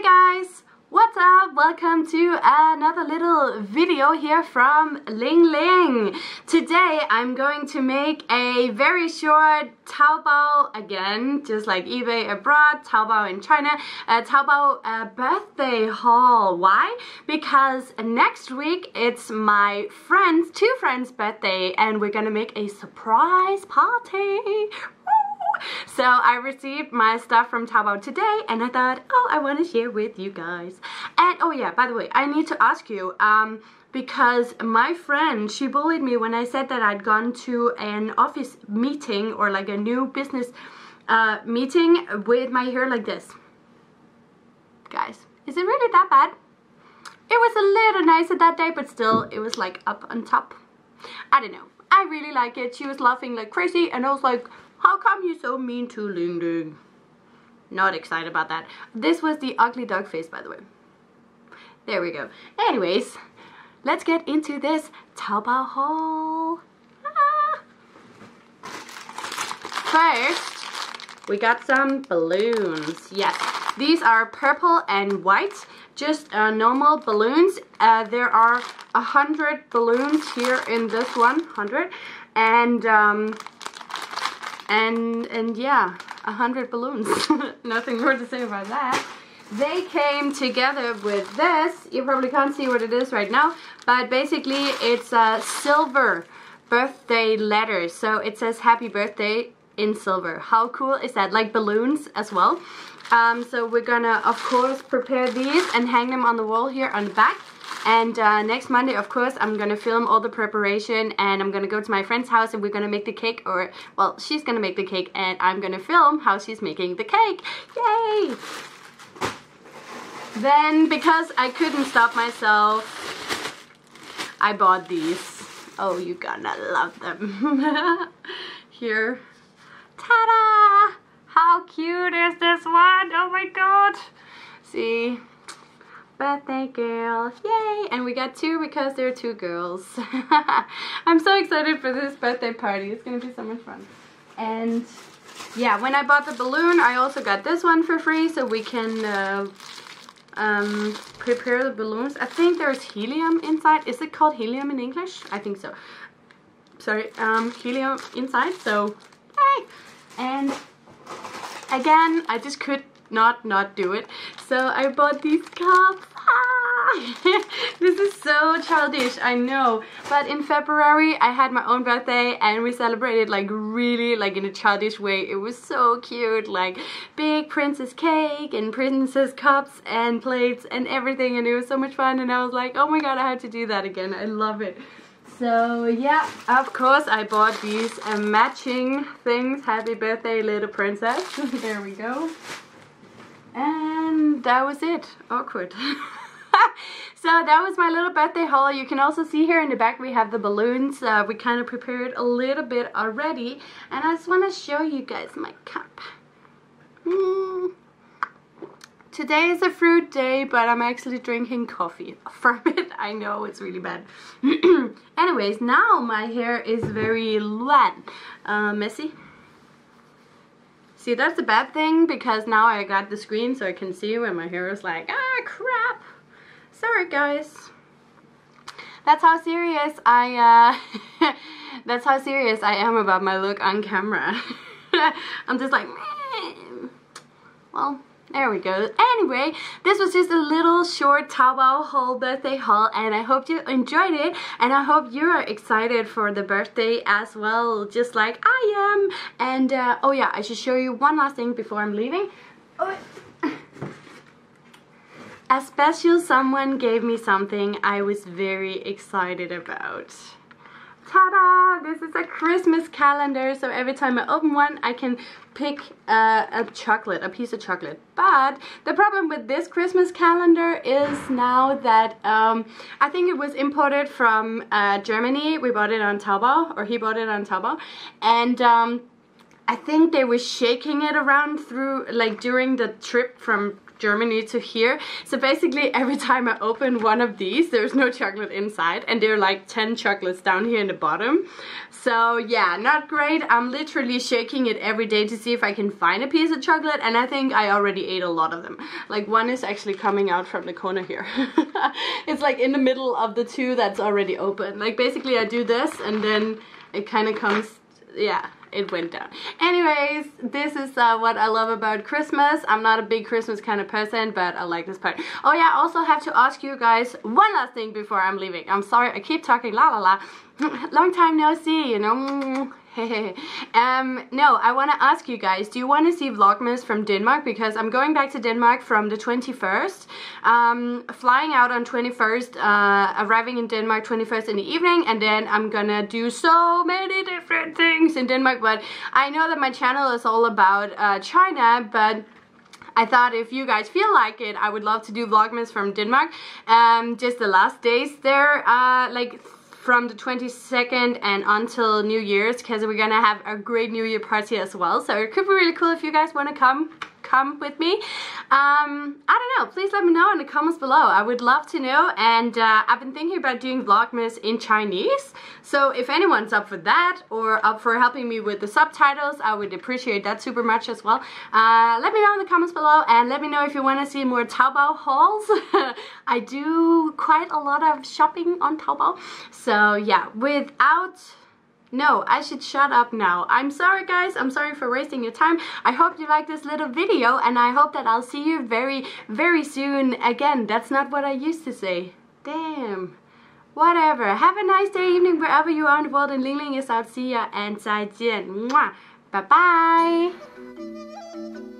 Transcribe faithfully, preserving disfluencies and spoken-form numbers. Hey guys, what's up? Welcome to another little video here from Ling Ling. Today I'm going to make a very short Taobao again, just like eBay abroad, Taobao in China, a Taobao uh, birthday haul. Why? Because next week it's my friend's, two friends' birthday and we're gonna make a surprise party. So I received my stuff from Taobao today and I thought, oh, I want to share with you guys. And oh yeah, by the way, I need to ask you, um, because my friend, she bullied me when I said that I'd gone to an office meeting or like a new business uh, meeting with my hair like this. Guys, is it really that bad? It was a little nicer that day, but still, it was like up on top. I don't know. I really like it. She was laughing like crazy and I was like, how come you're so mean to Ling Ling? Not excited about that. This was the ugly dog face, by the way. There we go. Anyways, let's get into this Taobao haul. Ah. First, we got some balloons. Yes, these are purple and white. Just uh, normal balloons. Uh, there are a hundred balloons here in this one, hundred, and. Um, And, and yeah, a hundred balloons. Nothing more to say about that. They came together with this. You probably can't see what it is right now, but basically it's a silver birthday letter. So it says happy birthday in silver. How cool is that? Like balloons as well. Um, so we're gonna, of course, prepare these and hang them on the wall here on the back. And uh, next Monday, of course, I'm going to film all the preparation and I'm going to go to my friend's house and we're going to make the cake, or, well, she's going to make the cake and I'm going to film how she's making the cake. Yay! Then, because I couldn't stop myself, I bought these. Oh, you're gonna love them. Here. Ta-da! How cute is this one? Oh my god! See? Birthday girl, yay! And we got two because there are two girls. I'm so excited for this birthday party. It's gonna be so much fun. And yeah, when I bought the balloon, I also got this one for free, so we can uh, um, prepare the balloons. I think there's helium inside. Is it called helium in English? I think so. Sorry, um, helium inside. So yay! And again, I just could not not do it. So I bought these cups. Ah! This is so childish, I know. But in February I had my own birthday and we celebrated like really like in a childish way. It was so cute, like big princess cake and princess cups and plates and everything, and it was so much fun and I was like, oh my god, I had to do that again. I love it. So yeah, of course I bought these uh, matching things. Happy birthday, little princess. There we go. And that was it. Awkward. So that was my little birthday haul. You can also see here in the back we have the balloons. Uh, we kind of prepared a little bit already. And I just want to show you guys my cup. Mm. Today is a fruit day, but I'm actually drinking coffee from it. I know, it's really bad. Anyways, now my hair is very wet, uh, messy. See, that's a bad thing because now I got the screen so I can see where my hair is like, ah, crap. Sorry, guys. That's how serious I, uh, that's how serious I am about my look on camera. I'm just like, meh. Well, there we go. Anyway, this was just a little short Taobao haul, birthday haul, and I hope you enjoyed it and I hope you are excited for the birthday as well, just like I am. And uh, oh yeah, I should show you one last thing before I'm leaving. Oh. A special someone gave me something I was very excited about. Ta-da! This is a Christmas calendar, so every time I open one I can pick uh, a chocolate, a piece of chocolate. But the problem with this Christmas calendar is now that um, I think it was imported from uh, Germany. We bought it on Taobao, or he bought it on Taobao, and um, I think they were shaking it around through, like during the trip from Germany to here. So basically every time I open one of these, there's no chocolate inside, and there are like ten chocolates down here in the bottom. So yeah, not great. I'm literally shaking it every day to see if I can find a piece of chocolate, and I think I already ate a lot of them. Like one is actually coming out from the corner here. It's like in the middle of the two that's already open. Like basically I do this and then it kind of comes, yeah, it went down. Anyways, this is uh, what I love about Christmas. I'm not a big Christmas kind of person, but I like this part. Oh yeah, I also have to ask you guys one last thing before I'm leaving. I'm sorry, I keep talking la la la. Long time no see, you know. um, no, I want to ask you guys, do you want to see Vlogmas from Denmark? Because I'm going back to Denmark from the twenty-first, um, flying out on twenty-first, uh, arriving in Denmark twenty-first in the evening, and then I'm gonna do so many different things in Denmark. But I know that my channel is all about uh, China, but I thought if you guys feel like it, I would love to do Vlogmas from Denmark, um, just the last days there, uh, like from the twenty-second and until New Year's, because we're gonna have a great New Year party as well. So it could be really cool if you guys want to come come with me. um, I don't know, please let me know in the comments below. I would love to know. And uh, I've been thinking about doing Vlogmas in Chinese, so if anyone's up for that or up for helping me with the subtitles, I would appreciate that super much as well. Uh, let me know in the comments below, and let me know if you want to see more Taobao hauls. I do quite a lot of shopping on Taobao. So yeah, without... No, I should shut up now. I'm sorry guys, I'm sorry for wasting your time. I hope you like this little video, and I hope that I'll see you very, very soon again. That's not what I used to say. Damn. Whatever. Have a nice day, evening, wherever you are in the world. And Ling Ling is out. See ya and zaijian. Mwah. Bye-bye.